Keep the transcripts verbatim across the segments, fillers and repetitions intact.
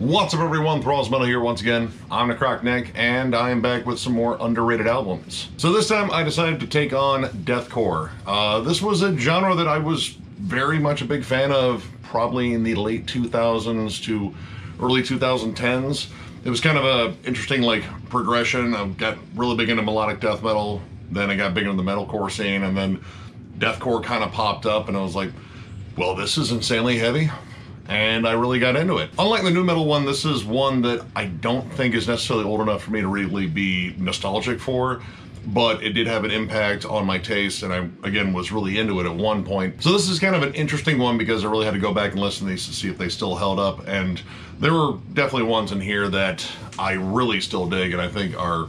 What's up everyone, Thralls Metal here once again. I'm the Crockneck, and I am back with some more underrated albums. So this time I decided to take on deathcore. Uh, this was a genre that I was very much a big fan of, probably in the late two thousands to early twenty tens. It was kind of a interesting like progression. I got really big into melodic death metal, then I got big into the metalcore scene, and then deathcore kind of popped up and I was like, well, this is insanely heavy. And I really got into it. Unlike the new metal one, this is one that I don't think is necessarily old enough for me to really be nostalgic for, but it did have an impact on my taste, and I, again, was really into it at one point. So this is kind of an interesting one because I really had to go back and listen to these to see if they still held up, and there were definitely ones in here that I really still dig and I think are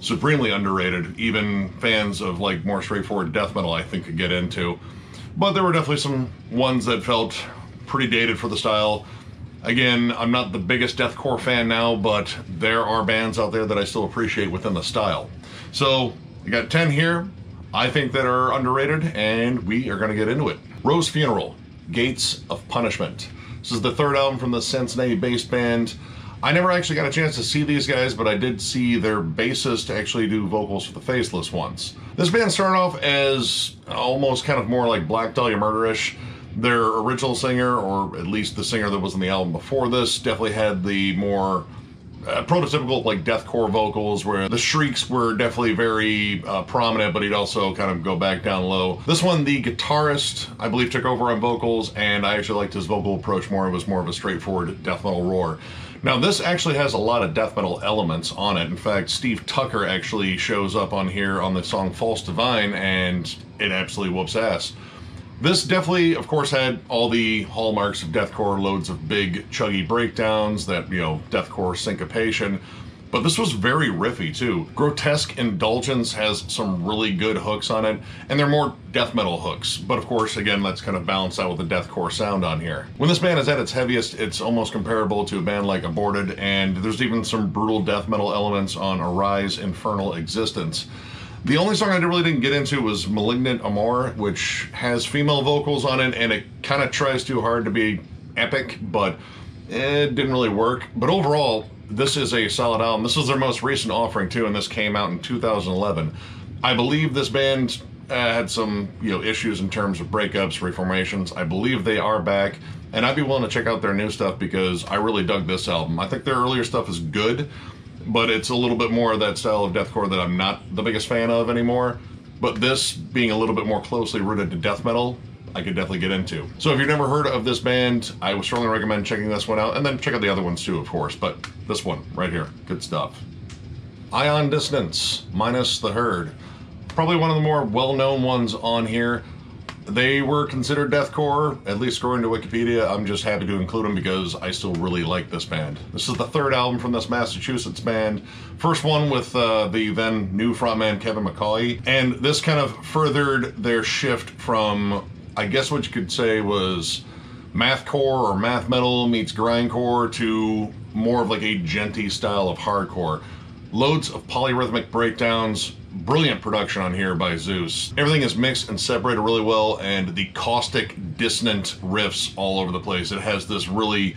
supremely underrated. Even fans of like more straightforward death metal, I think, could get into. But there were definitely some ones that felt pretty dated for the style. Again, I'm not the biggest deathcore fan now, but there are bands out there that I still appreciate within the style. So we got ten here, I think, that are underrated, and we are gonna get into it. Rose Funeral, Gates of Punishment. This is the third album from the Cincinnati-based band. I never actually got a chance to see these guys, but I did see their bassist actually do vocals for the Faceless once. This band started off as almost kind of more like Black Dahlia Murder-ish. Their original singer, or at least the singer that was in the album before this, definitely had the more uh, prototypical like deathcore vocals where the shrieks were definitely very uh, prominent, but he'd also kind of go back down low. This one, the guitarist, I believe, took over on vocals, and I actually liked his vocal approach more. It was more of a straightforward death metal roar. Now this actually has a lot of death metal elements on it. In fact, Steve Tucker actually shows up on here on the song False Divine, and it absolutely whoops ass. This definitely, of course, had all the hallmarks of deathcore, loads of big, chuggy breakdowns, that, you know, deathcore syncopation, but this was very riffy, too. Grotesque Indulgence has some really good hooks on it, and they're more death metal hooks, but of course, again, that's kind of balanced out with the deathcore sound on here. When this band is at its heaviest, it's almost comparable to a band like Aborted, and there's even some brutal death metal elements on Arise Infernal Existence. The only song I really didn't get into was Malignant Amour, which has female vocals on it, and it kind of tries too hard to be epic, but it didn't really work. But overall, this is a solid album. This was their most recent offering, too, and this came out in two thousand eleven. I believe this band uh, had some, you know, issues in terms of breakups, reformations. I believe they are back, and I'd be willing to check out their new stuff because I really dug this album. I think their earlier stuff is good, but it's a little bit more of that style of deathcore that I'm not the biggest fan of anymore. But this, being a little bit more closely rooted to death metal, I could definitely get into. So if you've never heard of this band, I would strongly recommend checking this one out, and then check out the other ones too, of course, but this one right here, good stuff. Ion Dissonance, Minus the Herd. Probably one of the more well-known ones on here. They were considered deathcore, at least according to Wikipedia. I'm just happy to include them because I still really like this band. This is the third album from this Massachusetts band. First one with uh, the then new frontman Kevin McCauley. And this kind of furthered their shift from, I guess what you could say was mathcore or math metal meets grindcore to more of like a genty style of hardcore. Loads of polyrhythmic breakdowns. Brilliant production on here by Zeus. Everything is mixed and separated really well, and the caustic, dissonant riffs all over the place. It has this really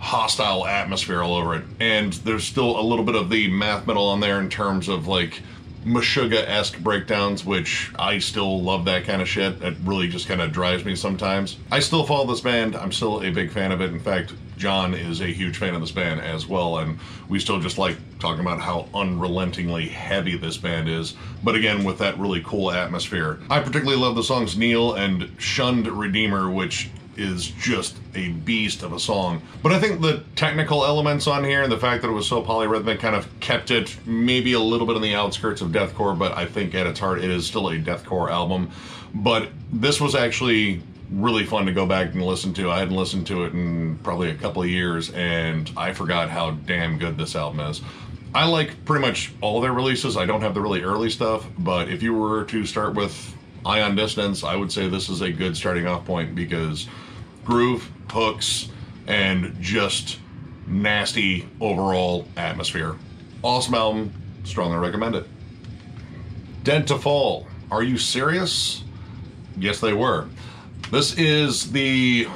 hostile atmosphere all over it. And there's still a little bit of the math metal on there in terms of like Meshuggah-esque breakdowns, which I still love that kind of shit. It really just kind of drives me sometimes. I still follow this band. I'm still a big fan of it. In fact, John is a huge fan of this band as well, and we still just like talking about how unrelentingly heavy this band is, but again, with that really cool atmosphere. I particularly love the songs Neil and Shunned Redeemer, which is just a beast of a song. But I think the technical elements on here and the fact that it was so polyrhythmic kind of kept it maybe a little bit on the outskirts of deathcore, but I think at its heart it is still a deathcore album. But this was actually really fun to go back and listen to. I hadn't listened to it in probably a couple of years, and I forgot how damn good this album is. I like pretty much all their releases. I don't have the really early stuff, but if you were to start with Ion Dissonance, I would say this is a good starting off point because groove, hooks, and just nasty overall atmosphere. Awesome album, strongly recommend it. Dead to Fall, are you serious? Yes, they were. This is the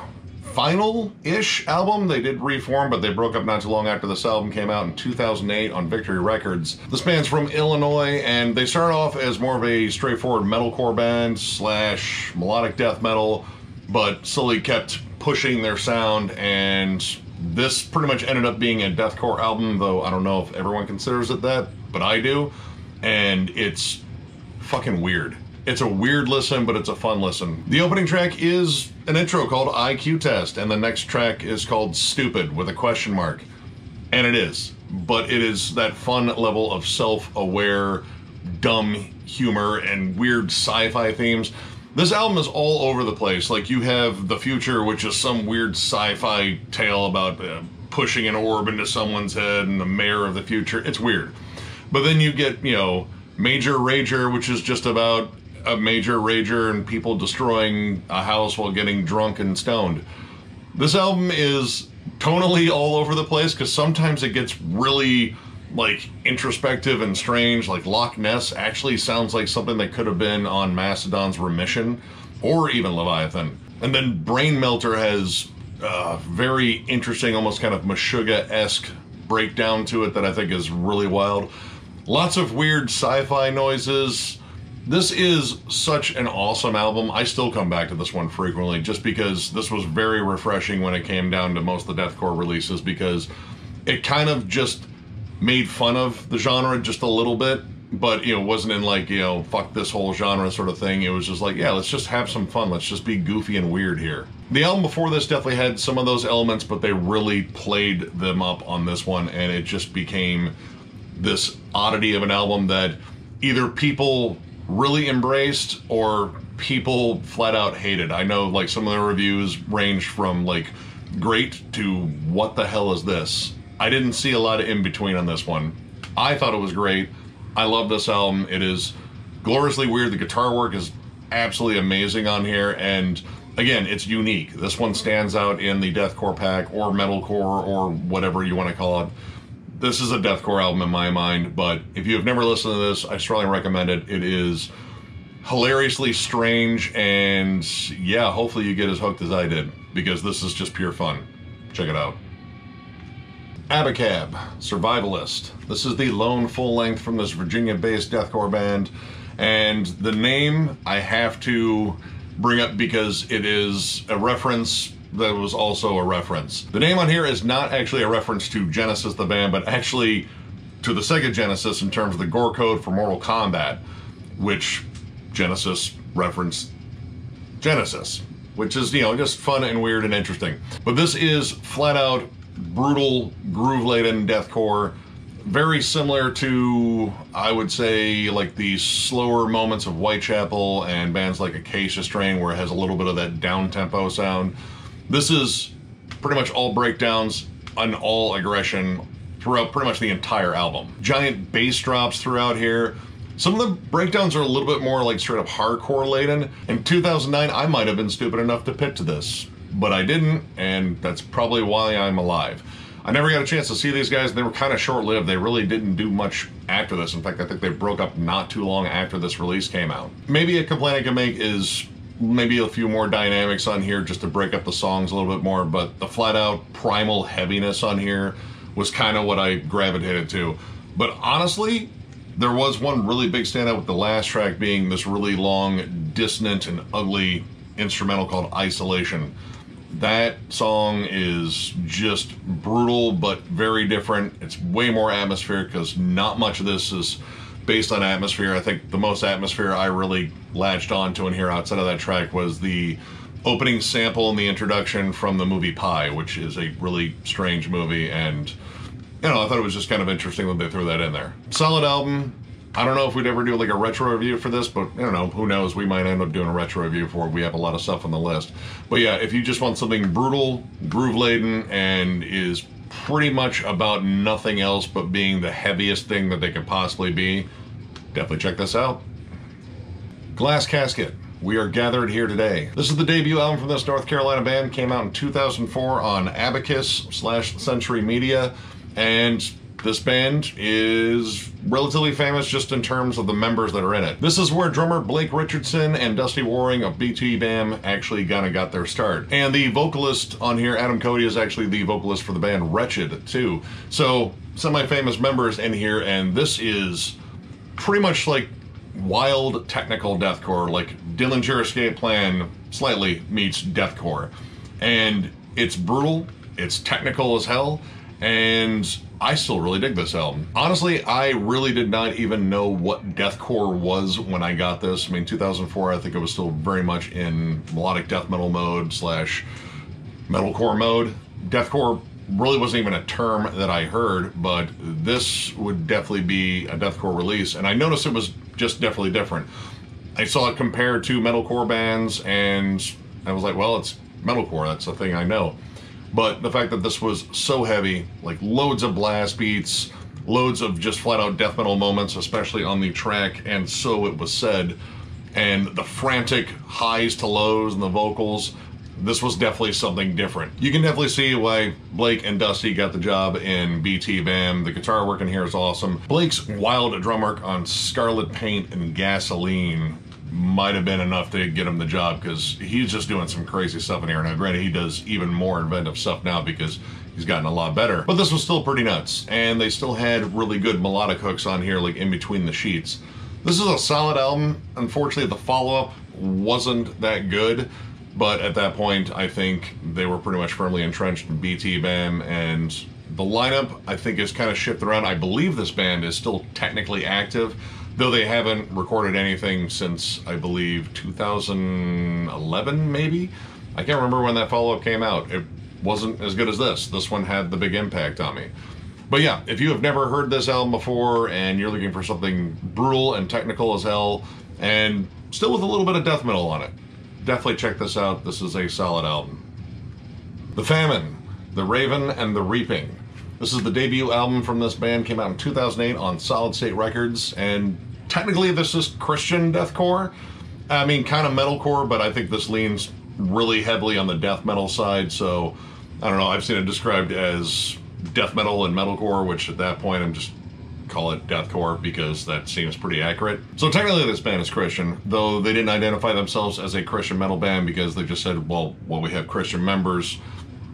final-ish album. They did reform, but they broke up not too long after this album came out in two thousand eight on Victory Records. This band's from Illinois, and they start off as more of a straightforward metalcore band slash melodic death metal, but slowly kept pushing their sound, and this pretty much ended up being a deathcore album, though I don't know if everyone considers it that, but I do, and it's fucking weird. It's a weird listen, but it's a fun listen. The opening track is an intro called I Q Test, and the next track is called Stupid with a question mark. And it is, but it is that fun level of self-aware, dumb humor and weird sci-fi themes. This album is all over the place. Like, you have The Future, which is some weird sci-fi tale about uh, pushing an orb into someone's head and the mayor of the future. It's weird. But then you get, you know, Major Rager, which is just about a major rager and people destroying a house while getting drunk and stoned. This album is tonally all over the place because sometimes it gets really like introspective and strange. Like Loch Ness actually sounds like something that could have been on Mastodon's Remission or even Leviathan. And then Brain Melter has a very interesting, almost kind of Meshuggah-esque breakdown to it that I think is really wild. Lots of weird sci-fi noises. This is such an awesome album. I still come back to this one frequently just because this was very refreshing when it came down to most of the deathcore releases, because it kind of just made fun of the genre just a little bit, but you know, wasn't in like, you know, fuck this whole genre sort of thing. It was just like, yeah, let's just have some fun. Let's just be goofy and weird here. The album before this definitely had some of those elements, but they really played them up on this one, and it just became this oddity of an album that either people really embraced or people flat out hated. I know like some of the reviews range from like great to what the hell is this. I didn't see a lot of in between on this one. I thought it was great. I love this album. It is gloriously weird. The guitar work is absolutely amazing on here, and again, it's unique. This one stands out in the deathcore pack or metalcore or whatever you want to call it. This is a deathcore album in my mind, but if you have never listened to this, I strongly recommend it. It is hilariously strange, and yeah, hopefully you get as hooked as I did, because this is just pure fun. Check it out. Abacabb, Survivalist. This is the lone full length from this Virginia-based deathcore band, and the name I have to bring up because it is a reference that was also a reference. The name on here is not actually a reference to Genesis the band, but actually to the Sega Genesis in terms of the gore code for Mortal Kombat, which Genesis referenced Genesis, which is, you know, just fun and weird and interesting. But this is flat out brutal, groove-laden deathcore, very similar to, I would say, like the slower moments of Whitechapel and bands like Acacia Strain, where it has a little bit of that down-tempo sound. This is pretty much all breakdowns and all aggression throughout pretty much the entire album. Giant bass drops throughout here. Some of the breakdowns are a little bit more like straight up hardcore laden. In two thousand nine, I might have been stupid enough to pit to this, but I didn't, and that's probably why I'm alive. I never got a chance to see these guys. They were kind of short-lived. They really didn't do much after this. In fact, I think they broke up not too long after this release came out. Maybe a complaint I can make is maybe a few more dynamics on here just to break up the songs a little bit more, but the flat out primal heaviness on here was kind of what I gravitated to. But honestly, there was one really big standout, with the last track being this really long, dissonant and ugly instrumental called Isolation. That song is just brutal, but very different. It's way more atmospheric because not much of this is based on atmosphere. I think the most atmosphere I really latched onto in here outside of that track was the opening sample and the introduction from the movie Pi, which is a really strange movie, and you know, I thought it was just kind of interesting when they threw that in there. Solid album. I don't know if we'd ever do like a retro review for this, but I don't know, who knows, we might end up doing a retro review for it. We have a lot of stuff on the list. But yeah, if you just want something brutal, groove laden, and is pretty much about nothing else but being the heaviest thing that they could possibly be, definitely check this out. Glass Casket, We Are Gathered Here Today. This is the debut album from this North Carolina band, came out in two thousand four on Abacus slash Century Media, and This band is relatively famous just in terms of the members that are in it. This is where drummer Blake Richardson and Dusty Waring of B T B A M actually kind of got their start. And the vocalist on here, Adam Cody, is actually the vocalist for the band Wretched, too. So, semi-famous members in here, and this is pretty much like wild technical deathcore, like Dillinger Escape Plan slightly meets deathcore. And it's brutal, it's technical as hell, and I still really dig this album. Honestly, I really did not even know what deathcore was when I got this. I mean, two thousand four, I think it was still very much in melodic death metal mode slash metalcore mode. Deathcore really wasn't even a term that I heard, but this would definitely be a deathcore release, and I noticed it was just definitely different. I saw it compared to metalcore bands, and I was like, well, it's metalcore, that's the thing I know. But the fact that this was so heavy, like loads of blast beats, loads of just flat out death metal moments, especially on the track, and so it was said, and the frantic highs to lows and the vocals, this was definitely something different. You can definitely see why Blake and Dusty got the job in B T B A M. The guitar work in here is awesome. Blake's wild drum work on Scarlet Paint and Gasoline might have been enough to get him the job, because he's just doing some crazy stuff in here. Now granted, he does even more inventive stuff now because he's gotten a lot better, but this was still pretty nuts, and they still had really good melodic hooks on here, like In Between the Sheets. This is a solid album. Unfortunately, the follow-up wasn't that good, but at that point I think they were pretty much firmly entrenched in B T B A M, and the lineup I think is kind of shifted around. I believe this band is still technically active, though they haven't recorded anything since, I believe, two thousand eleven, maybe? I can't remember when that follow-up came out. It wasn't as good as this. This one had the big impact on me. But yeah, if you have never heard this album before and you're looking for something brutal and technical as hell, and still with a little bit of death metal on it, definitely check this out. This is a solid album. The Famine, The Raven, and The Reaping. This is the debut album from this band, came out in two thousand eight on Solid State Records, and technically this is Christian deathcore. I mean, kind of metalcore, but I think this leans really heavily on the death metal side, so I don't know, I've seen it described as death metal and metalcore, which at that point I'm just call it deathcore because that seems pretty accurate. So technically this band is Christian, though they didn't identify themselves as a Christian metal band because they just said, well, well, we have Christian members,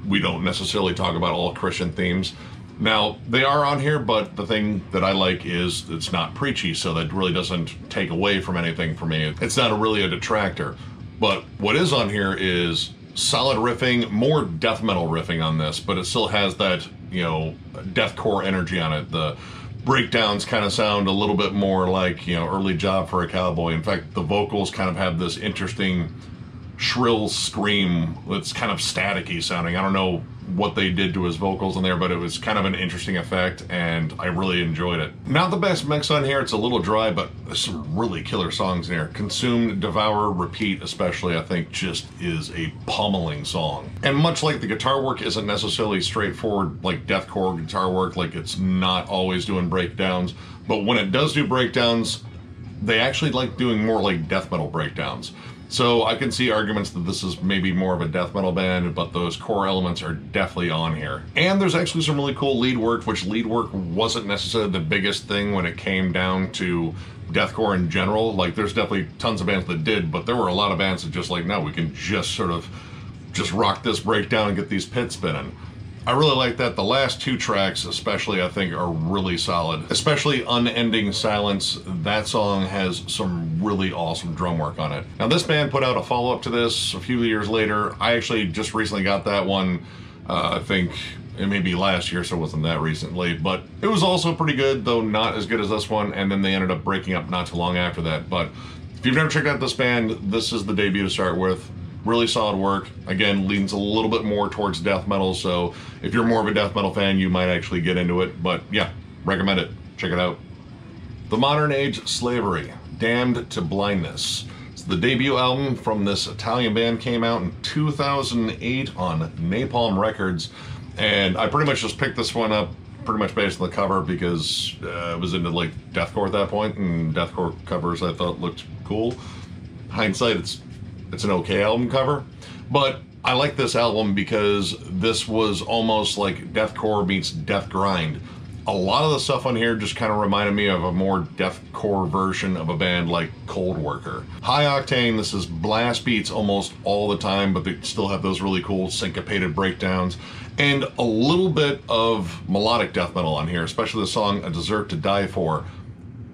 we don't necessarily talk about all Christian themes. Now, they are on here, but the thing that I like is it's not preachy, so that really doesn't take away from anything for me. It's not a, really a detractor. But what is on here is solid riffing, more death metal riffing on this, but it still has that, you know, deathcore energy on it. The breakdowns kind of sound a little bit more like, you know, early Job for a Cowboy. In fact, the vocals kind of have this interesting shrill scream that's kind of staticky sounding. I don't know what they did to his vocals in there, but it was kind of an interesting effect, and I really enjoyed it. Not the best mix on here, it's a little dry, but there's some really killer songs in here. Consume, Devour, Repeat especially, I think just is a pummeling song. And much like the guitar work isn't necessarily straightforward, like deathcore guitar work, like it's not always doing breakdowns, but when it does do breakdowns, they actually like doing more like death metal breakdowns. So I can see arguments that this is maybe more of a death metal band, but those core elements are definitely on here. And there's actually some really cool lead work, which lead work wasn't necessarily the biggest thing when it came down to deathcore in general. Like, there's definitely tons of bands that did, but there were a lot of bands that just like, no, we can just sort of just rock this breakdown and get these pits spinning. I really like that. The last two tracks especially, I think, are really solid. Especially Unending Silence. That song has some really awesome drum work on it. Now, this band put out a follow-up to this a few years later. I actually just recently got that one. Uh, I think it may be last year, so it wasn't that recently. But it was also pretty good, though not as good as this one. And then they ended up breaking up not too long after that. But if you've never checked out this band, this is the debut to start with. Really solid work. Again, leans a little bit more towards death metal, so if you're more of a death metal fan, you might actually get into it, but yeah, recommend it. Check it out. The Modern Age Slavery, Damned to Blindness. It's the debut album from this Italian band, came out in two thousand eight on Napalm Records, and I pretty much just picked this one up pretty much based on the cover because uh, I was into like deathcore at that point, and deathcore covers I thought looked cool. Hindsight, it's It's an okay album cover, but I like this album because this was almost like deathcore meets death grind. a lot of the stuff on here just kind of reminded me of a more deathcore version of a band like Cold Worker. High Octane, this is blast beats almost all the time, but they still have those really cool syncopated breakdowns. And a little bit of melodic death metal on here, especially the song A Dessert to Die For.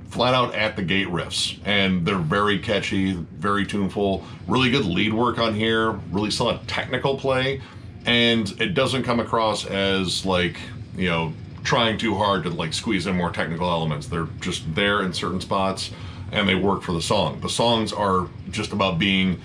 Flat out at the gate riffs, and they're very catchy, very tuneful, really good lead work on here, really solid technical play, and it doesn't come across as like, you know, trying too hard to like squeeze in more technical elements. They're just there in certain spots and they work for the song. The songs are just about being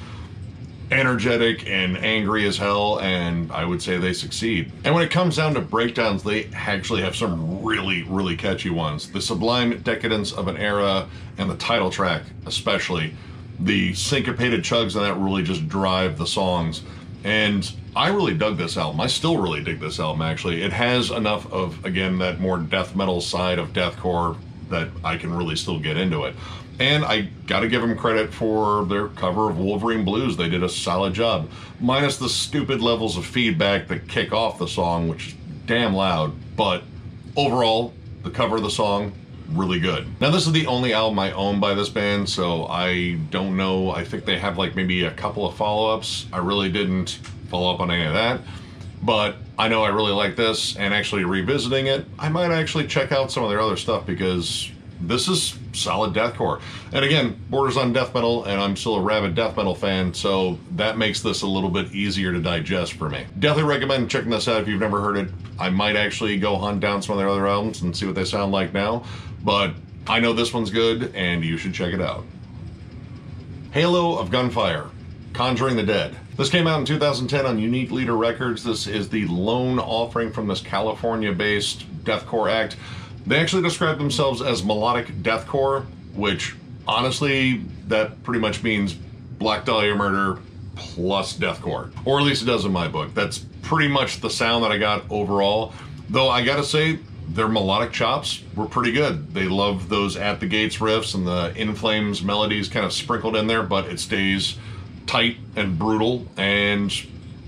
energetic and angry as hell, and I would say they succeed. And when it comes down to breakdowns, they actually have some really, really catchy ones. The sublime decadence of an era and the title track especially, the syncopated chugs on that really just drive the songs. And I really dug this album. I still really dig this album, actually. It has enough of, again, that more death metal side of deathcore that I can really still get into it. And I gotta give them credit for their cover of Wolverine Blues. They did a solid job. Minus the stupid levels of feedback that kick off the song, which is damn loud, but overall, the cover of the song, really good. Now, this is the only album I own by this band, so I don't know. I think they have like maybe a couple of follow-ups. I really didn't follow up on any of that, but I know I really like this, and actually revisiting it, I might actually check out some of their other stuff, because this is solid deathcore. And again, borders on death metal, and I'm still a rabid death metal fan, so that makes this a little bit easier to digest for me. Definitely recommend checking this out if you've never heard it. I might actually go hunt down some of their other albums and see what they sound like now, but I know this one's good, and you should check it out. Halo of Gunfire, Conjuring the Dead. This came out in two thousand ten on Unique Leader Records. This is the lone offering from this California-based deathcore act. They actually describe themselves as melodic deathcore, which honestly, that pretty much means Black Dahlia Murder plus deathcore. Or at least it does in my book. That's pretty much the sound that I got overall. Though I gotta say, their melodic chops were pretty good. They love those At the Gates riffs and the In Flames melodies kind of sprinkled in there, but it stays tight and brutal and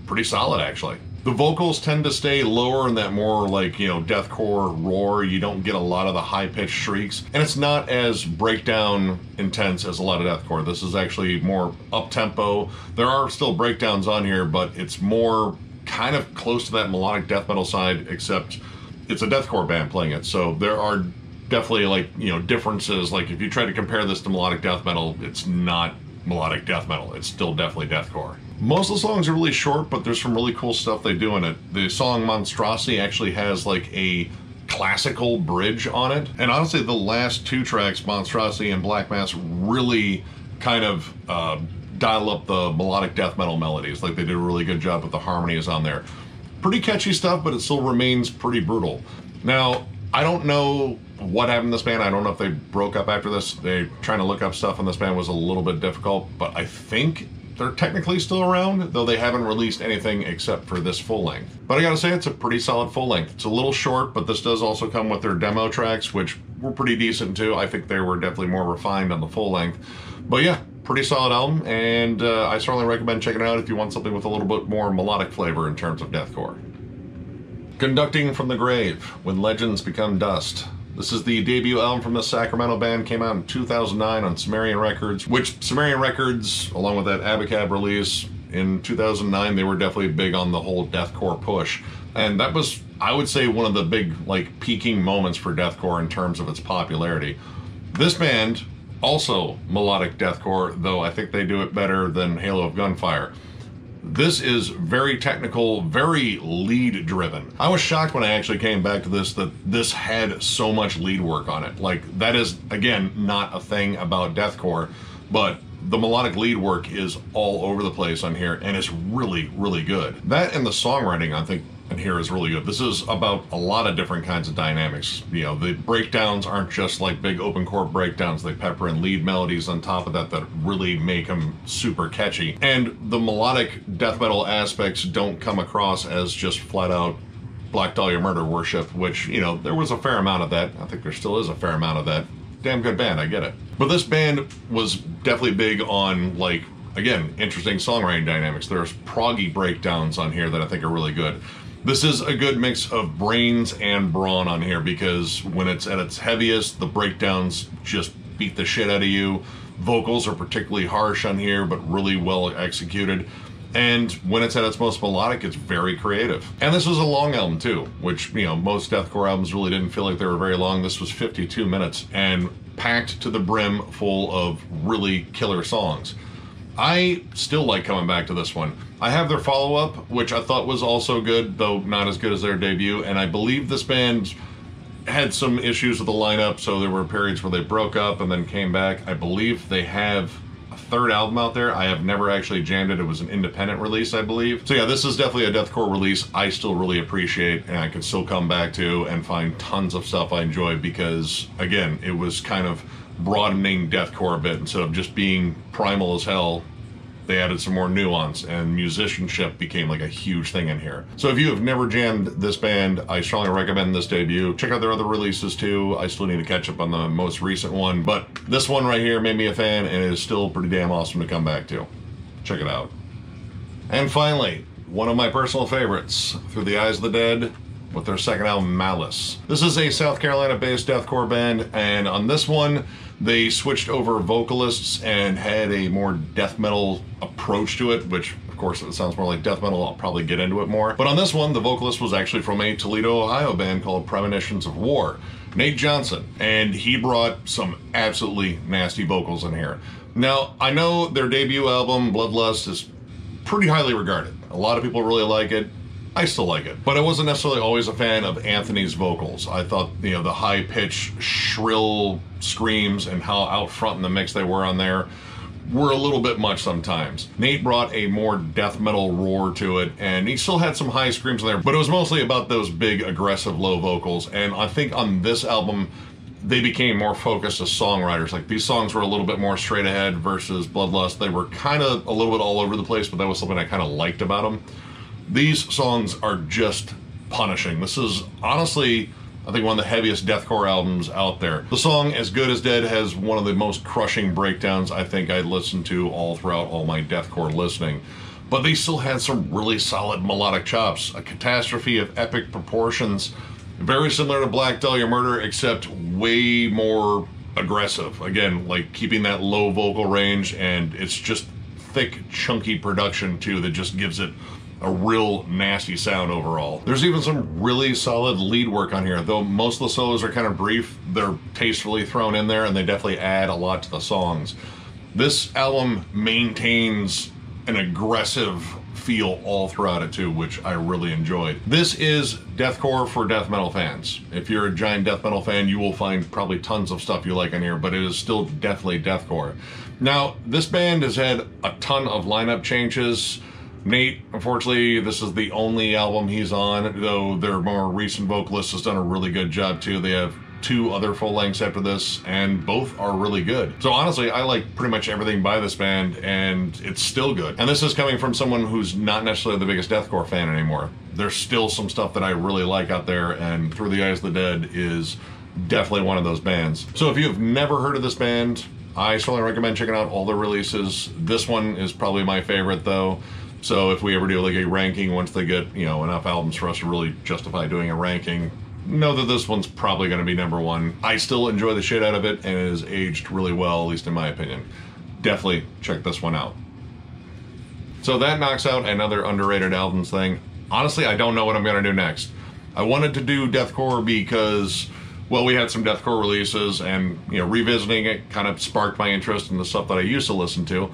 pretty solid, actually. The vocals tend to stay lower in that more like, you know, deathcore roar. You don't get a lot of the high-pitched shrieks, and it's not as breakdown intense as a lot of deathcore. This is actually more up-tempo. There are still breakdowns on here, but it's more kind of close to that melodic death metal side, except it's a deathcore band playing it, so there are definitely, like, you know, differences. Like, if you try to compare this to melodic death metal, it's not melodic death metal. It's still definitely deathcore. Most of the songs are really short, but there's some really cool stuff they do in it. The song Monstrosity actually has like a classical bridge on it. And honestly, the last two tracks, Monstrosity and Black Mass, really kind of uh, dial up the melodic death metal melodies. Like, they did a really good job with the harmonies on there. Pretty catchy stuff, but it still remains pretty brutal. Now, I don't know what happened to this band. I don't know if they broke up after this. They trying to look up stuff on this band was a little bit difficult, but I think they're technically still around, though they haven't released anything except for this full length. But I gotta say, it's a pretty solid full length. It's a little short, but this does also come with their demo tracks, which were pretty decent too. I think they were definitely more refined on the full length. But yeah, pretty solid album, and uh, I certainly recommend checking it out if you want something with a little bit more melodic flavor in terms of deathcore. Conducting from the Grave, When Legends Become Dust. This is the debut album from the Sacramento band, came out in two thousand nine on Cimmerian Records, which Cimmerian Records, along with that Abacabb release in two thousand nine, they were definitely big on the whole deathcore push. And that was, I would say, one of the big, like, peaking moments for deathcore in terms of its popularity. This band, also melodic deathcore, though I think they do it better than Halo of Gunfire. This is very technical, very lead driven. I was shocked when I actually came back to this that this had so much lead work on it. Like, that is, again, not a thing about deathcore, but the melodic lead work is all over the place on here, and it's really, really good. That and the songwriting, I think, on here is really good. This is about a lot of different kinds of dynamics. You know, the breakdowns aren't just like big open chord breakdowns. They pepper in lead melodies on top of that that really make them super catchy. And the melodic death metal aspects don't come across as just flat out Black Dahlia Murder worship, which, you know, there was a fair amount of that. I think there still is a fair amount of that. Damn good band, I get it. But this band was definitely big on, like, again, interesting songwriting dynamics. There's proggy breakdowns on here that I think are really good. This is a good mix of brains and brawn on here, because when it's at its heaviest, the breakdowns just beat the shit out of you. Vocals are particularly harsh on here, but really well executed. And when it's at its most melodic, it's very creative. And this was a long album too, which, you know, most deathcore albums really didn't feel like they were very long. This was fifty-two minutes and packed to the brim full of really killer songs. I still like coming back to this one. I have their follow-up, which I thought was also good, though not as good as their debut, and I believe this band had some issues with the lineup, so there were periods where they broke up and then came back. I believe they have a third album out there. I have never actually jammed it. It was an independent release, I believe. So yeah, this is definitely a deathcore release I still really appreciate, and I can still come back to and find tons of stuff I enjoy, because again, it was kind of broadening deathcore a bit. Instead of just being primal as hell, they added some more nuance, and musicianship became like a huge thing in here. So if you have never jammed this band, I strongly recommend this debut. Check out their other releases too. I still need to catch up on the most recent one, but this one right here made me a fan and it is still pretty damn awesome to come back to. Check it out. And finally, one of my personal favorites, Through the Eyes of the Dead, with their second album, Malice. This is a South Carolina-based deathcore band, and on this one, they switched over vocalists and had a more death metal approach to it, which, of course, it sounds more like death metal. I'll probably get into it more. But on this one, the vocalist was actually from a Toledo, Ohio band called Premonitions of War, Nate Johnson, and he brought some absolutely nasty vocals in here. Now, I know their debut album, Bloodlust, is pretty highly regarded. A lot of people really like it. I still like it, but I wasn't necessarily always a fan of Anthony's vocals. I thought, you know, the high-pitched, shrill screams and how out front in the mix they were on there were a little bit much sometimes. Nate brought a more death metal roar to it, and he still had some high screams in there, but it was mostly about those big, aggressive, low vocals, and I think on this album, they became more focused as songwriters. Like, these songs were a little bit more straight ahead versus Bloodlust. They were kind of a little bit all over the place, but that was something I kind of liked about them. These songs are just punishing. This is honestly, I think, one of the heaviest deathcore albums out there. The song As Good As Dead has one of the most crushing breakdowns I think I listened to all throughout all my deathcore listening. But they still had some really solid melodic chops. A catastrophe of epic proportions, very similar to Black Dahlia Murder, except way more aggressive. Again, like keeping that low vocal range, and it's just thick, chunky production too that just gives it a real nasty sound overall. There's even some really solid lead work on here, though most of the solos are kind of brief. They're tastefully thrown in there, and they definitely add a lot to the songs. This album maintains an aggressive feel all throughout it too, which I really enjoyed. This is deathcore for death metal fans. If you're a giant death metal fan, you will find probably tons of stuff you like on here, but it is still definitely deathcore. Now, this band has had a ton of lineup changes. Nate, unfortunately, this is the only album he's on, though their more recent vocalist has done a really good job too. They have two other full lengths after this, and both are really good. So honestly, I like pretty much everything by this band, and it's still good. And this is coming from someone who's not necessarily the biggest deathcore fan anymore. There's still some stuff that I really like out there, and Through the Eyes of the Dead is definitely one of those bands. So if you've never heard of this band, I strongly recommend checking out all the releases. This one is probably my favorite though. So if we ever do like a ranking, once they get, you know, enough albums for us to really justify doing a ranking, know that this one's probably going to be number one. I still enjoy the shit out of it, and it has aged really well, at least in my opinion. Definitely check this one out. So that knocks out another underrated albums thing. Honestly, I don't know what I'm going to do next. I wanted to do deathcore because, well, we had some deathcore releases, and, you know, revisiting it kind of sparked my interest in the stuff that I used to listen to.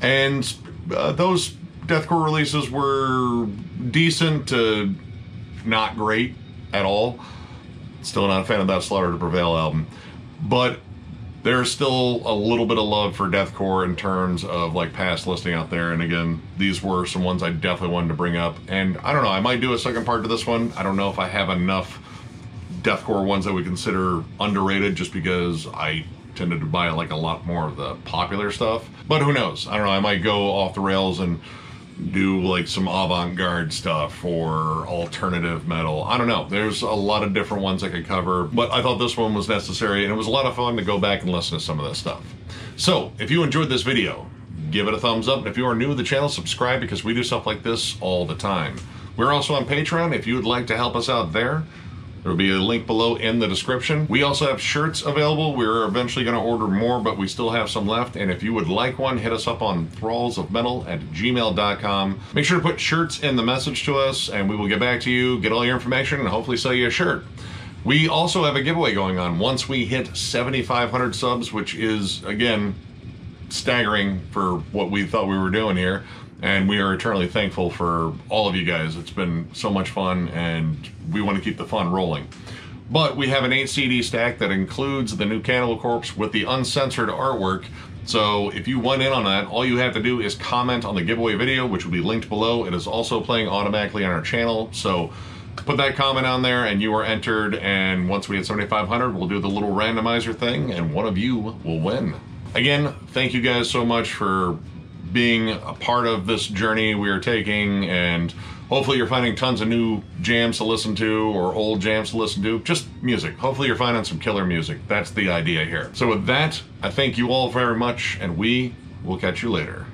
And uh, those deathcore releases were decent to not great at all. Still not a fan of that Slaughter to Prevail album, but there's still a little bit of love for deathcore in terms of like past listening out there. And again, these were some ones I definitely wanted to bring up, and I don't know, I might do a second part to this one. I don't know if I have enough deathcore ones that we consider underrated, just because I tended to buy like a lot more of the popular stuff, but who knows? I don't know, I might go off the rails and do like some avant-garde stuff or alternative metal. I don't know, there's a lot of different ones I could cover, but I thought this one was necessary, and it was a lot of fun to go back and listen to some of this stuff. So if you enjoyed this video, give it a thumbs up, and if you are new to the channel, subscribe, because we do stuff like this all the time. We're also on Patreon if you would like to help us out there. There will be a link below in the description. We also have shirts available. We're eventually going to order more, but we still have some left. And if you would like one, hit us up on thralls of metal at gmail dot com. Make sure to put shirts in the message to us, and we will get back to you, get all your information, and hopefully sell you a shirt. We also have a giveaway going on once we hit seventy-five hundred subs, which is, again, staggering for what we thought we were doing here. And we are eternally thankful for all of you guys. It's been so much fun, and we want to keep the fun rolling. But we have an eight C D stack that includes the new Cannibal Corpse with the uncensored artwork. So if you want in on that, all you have to do is comment on the giveaway video, which will be linked below. It is also playing automatically on our channel. So put that comment on there, and you are entered. And once we hit seventy-five hundred, we'll do the little randomizer thing, and one of you will win. Again, thank you guys so much for being a part of this journey we are taking, and hopefully you're finding tons of new jams to listen to, or old jams to listen to, just music. Hopefully you're finding some killer music. That's the idea here. So with that, I thank you all very much, and we will catch you later.